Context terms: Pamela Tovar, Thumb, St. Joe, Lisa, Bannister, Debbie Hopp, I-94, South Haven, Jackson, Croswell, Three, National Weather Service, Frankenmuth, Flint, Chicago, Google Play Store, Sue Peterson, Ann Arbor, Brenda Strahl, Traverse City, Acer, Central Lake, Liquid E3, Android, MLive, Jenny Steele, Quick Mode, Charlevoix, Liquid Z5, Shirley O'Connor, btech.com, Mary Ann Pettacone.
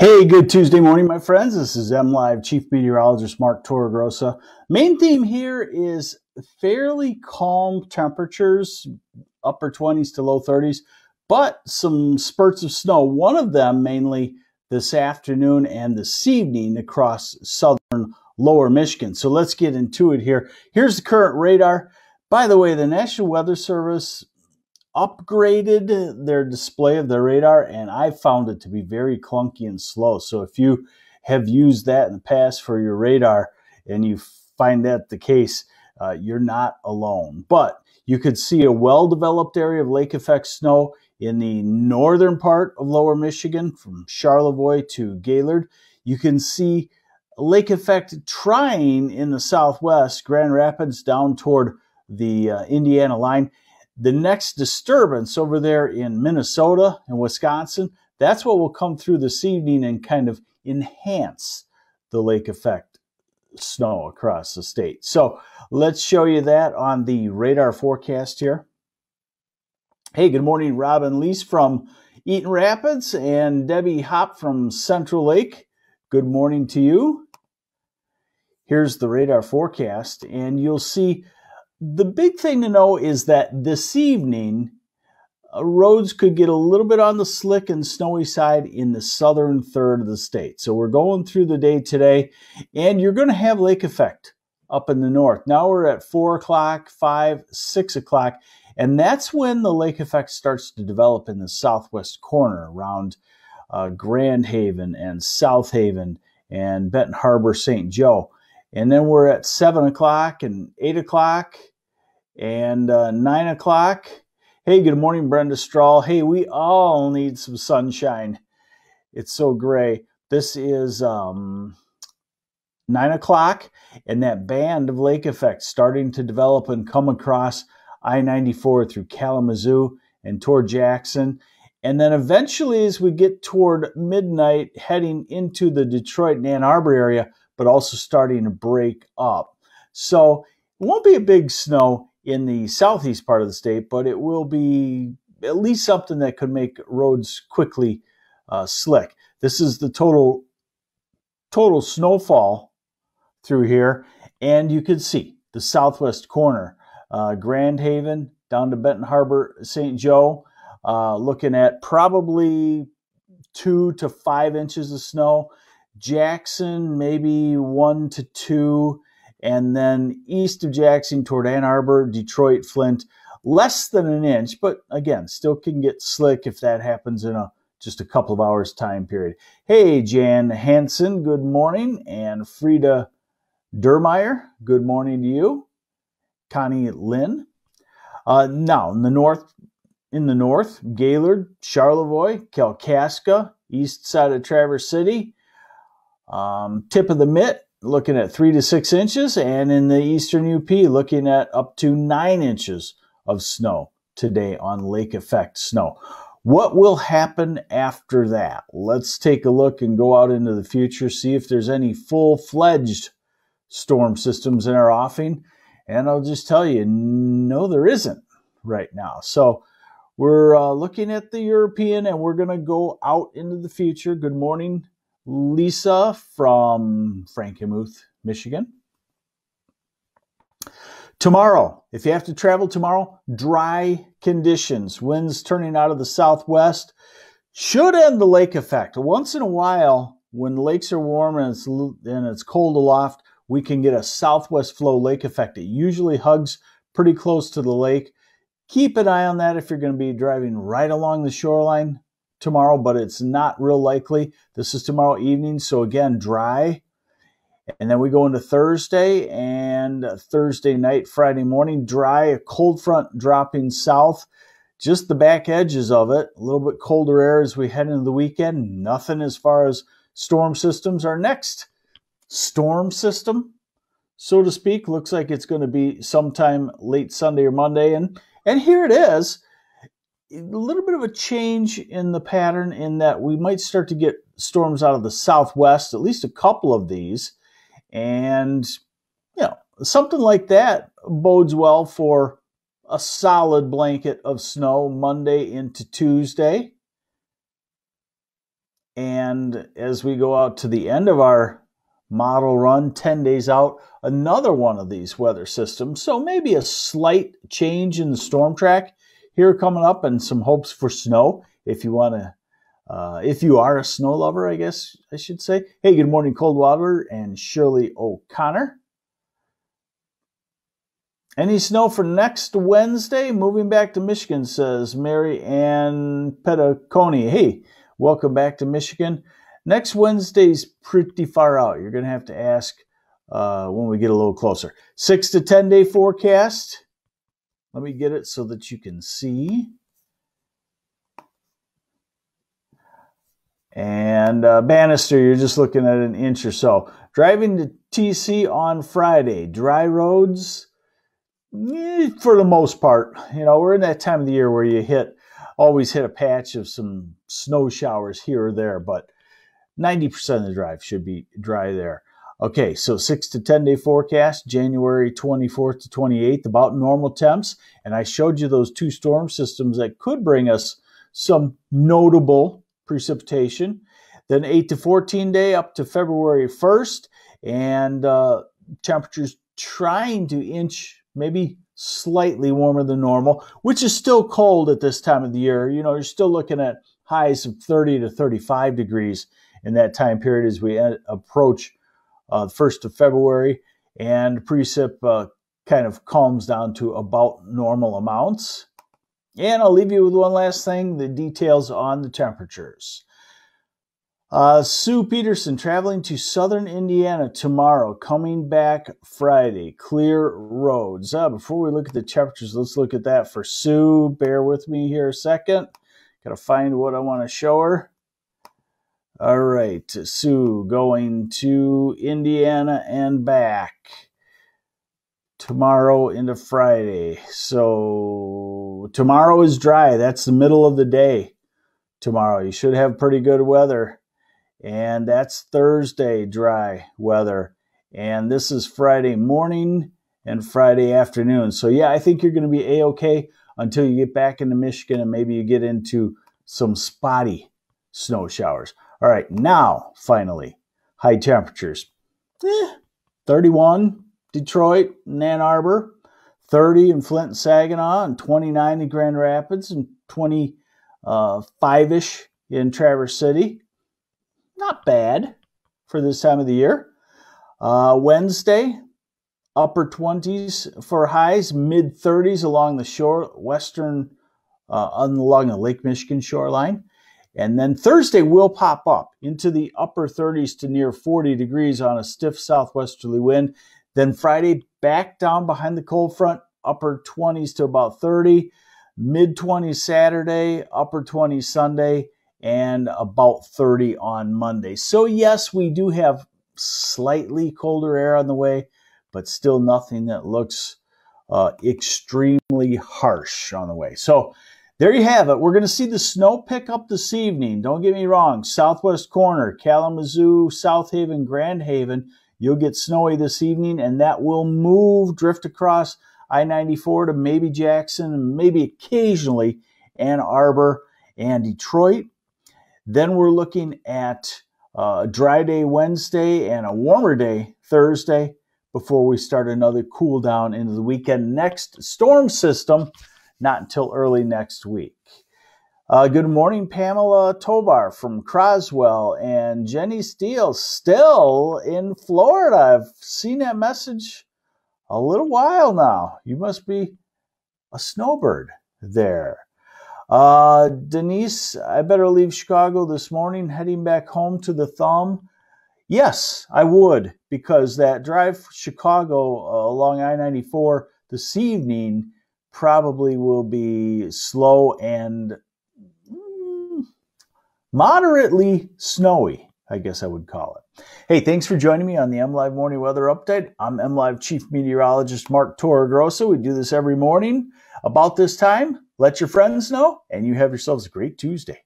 Hey, good Tuesday morning, my friends. This is MLive Chief Meteorologist Mark Torregrossa. Main theme here is fairly calm temperatures, upper 20s to low 30s, but some spurts of snow. One of them mainly this afternoon and this evening across southern lower Michigan. So let's get into it here. Here's the current radar. By the way, the National Weather Service upgraded their display of their radar, and I found it to be very clunky and slow. So if you have used that in the past for your radar and you find that the case, you're not alone. But you could see a well-developed area of lake effect snow in the northern part of lower Michigan from Charlevoix to Gaylord. You can see lake effect trying in the southwest, Grand Rapids down toward the Indiana line. The next disturbance over there in Minnesota and Wisconsin, that's what will come through this evening and kind of enhance the lake effect snow across the state. So let's show you that on the radar forecast here. Hey, good morning, Robin Leese from Eaton Rapids and Debbie Hopp from Central Lake. Good morning to you. Here's the radar forecast, and you'll see the big thing to know is that this evening, roads could get a little bit on the slick and snowy side in the southern third of the state. So we're going through the day today, and you're going to have lake effect up in the north. Now we're at 4 o'clock, 5, 6 o'clock, and that's when the lake effect starts to develop in the southwest corner around Grand Haven and South Haven and Benton Harbor, St. Joe. And then we're at 7 o'clock and 8 o'clock and 9 o'clock. Hey, good morning, Brenda Strahl. Hey, we all need some sunshine. It's so gray. This is 9 o'clock, and that band of lake effect starting to develop and come across I-94 through Kalamazoo and toward Jackson. And then eventually, as we get toward midnight, heading into the Detroit and Ann Arbor area, but also starting to break up. So it won't be a big snow in the southeast part of the state, but it will be at least something that could make roads quickly slick. This is the total snowfall through here, and you can see the southwest corner, Grand Haven down to Benton Harbor, St. Joe, looking at probably 2 to 5 inches of snow. Jackson, maybe 1 to 2, and then east of Jackson toward Ann Arbor, Detroit, Flint, less than an inch, but again, still can get slick if that happens in just a couple of hours time period. Hey, Jan Hansen, good morning, and Frida Dermeyer, good morning to you. Connie Lynn. Now, in the north, Gaylord, Charlevoix, Kalkaska, east side of Traverse City. Tip of the mitt, looking at 3 to 6 inches, and in the eastern UP, looking at up to 9 inches of snow today on lake effect snow. What will happen after that? Let's take a look and go out into the future, see if there's any full-fledged storm systems in our offing, and I'll just tell you, no, there isn't right now. So we're looking at the European, and we're going to go out into the future. Good morning, Lisa from Frankenmuth, Michigan. Tomorrow, if you have to travel tomorrow, dry conditions. Winds turning out of the southwest should end the lake effect. Once in a while, when the lakes are warm and it's cold aloft, we can get a southwest flow lake effect. It usually hugs pretty close to the lake. Keep an eye on that if you're going to be driving right along the shoreline tomorrow, but it's not real likely. This is tomorrow evening, so again, dry. And then we go into Thursday, and Thursday night, Friday morning, dry, a cold front dropping south, just the back edges of it, a little bit colder air as we head into the weekend, nothing as far as storm systems. Our next storm system, so to speak, looks like it's going to be sometime late Sunday or Monday, and here it is. A little bit of a change in the pattern in that we might start to get storms out of the southwest, at least a couple of these. And, you know, something like that bodes well for a solid blanket of snow Monday into Tuesday. And as we go out to the end of our model run, 10 days out, another one of these weather systems. So maybe a slight change in the storm track here coming up, and some hopes for snow if you want to. If you are a snow lover, I guess I should say. Hey, good morning, Cold Wilder and Shirley O'Connor. Any snow for next Wednesday? Moving back to Michigan, says Mary Ann Pettacone. Hey, welcome back to Michigan. Next Wednesday's pretty far out. You're going to have to ask when we get a little closer. 6 to 10 day forecast. Let me get it so that you can see. And Bannister, you're just looking at an inch or so. Driving to TC on Friday. Dry roads, for the most part. You know, we're in that time of the year where you always hit a patch of some snow showers here or there, but 90% of the drive should be dry there. Okay, so 6 to 10 day forecast, January 24th to 28th, about normal temps. And I showed you those two storm systems that could bring us some notable precipitation. Then 8 to 14 day up to February 1st, and temperatures trying to inch maybe slightly warmer than normal, which is still cold at this time of the year. You know, you're still looking at highs of 30 to 35 degrees in that time period as we approach the 1st of February, and precip kind of calms down to about normal amounts. And I'll leave you with one last thing, the details on the temperatures. Sue Peterson traveling to southern Indiana tomorrow, coming back Friday. Clear roads. Before we look at the temperatures, let's look at that for Sue. Bear with me here a second. Got to find what I want to show her. All right, Sue going to Indiana and back tomorrow into Friday. So tomorrow is dry. That's the middle of the day tomorrow. You should have pretty good weather. And that's Thursday, dry weather. And this is Friday morning and Friday afternoon. So, yeah, I think you're going to be A-okay until you get back into Michigan and maybe you get into some spotty snow showers. All right, now, finally, high temperatures. 31. Detroit and Ann Arbor, 30 in Flint and Saginaw, and 29 in Grand Rapids, and 25-ish in Traverse City. Not bad for this time of the year. Wednesday, upper 20s for highs, mid-30s along the shore, western, along the Lake Michigan shoreline. And then Thursday will pop up into the upper 30s to near 40 degrees on a stiff southwesterly wind. Then Friday, back down behind the cold front, upper 20s to about 30, mid-20s Saturday, upper 20s Sunday, and about 30 on Monday. So, yes, we do have slightly colder air on the way, but still nothing that looks extremely harsh on the way. So, there you have it. We're going to see the snow pick up this evening. Don't get me wrong. Southwest corner, Kalamazoo, South Haven, Grand Haven. You'll get snowy this evening, and that will drift across I-94 to maybe Jackson, and maybe occasionally Ann Arbor and Detroit. Then we're looking at a dry day Wednesday and a warmer day Thursday before we start another cool down into the weekend. Next storm system, not until early next week. Good morning, Pamela Tovar from Croswell, and Jenny Steele still in Florida. I've seen that message a little while now. You must be a snowbird there. Denise, I better leave Chicago this morning, heading back home to the thumb. Yes, I would, because that drive from Chicago along I-94 this evening probably will be slow and moderately snowy, I guess I would call it. Hey, thanks for joining me on the MLive Morning Weather Update. I'm MLive Chief Meteorologist Mark Torregrossa. We do this every morning about this time. Let your friends know, and you have yourselves a great Tuesday.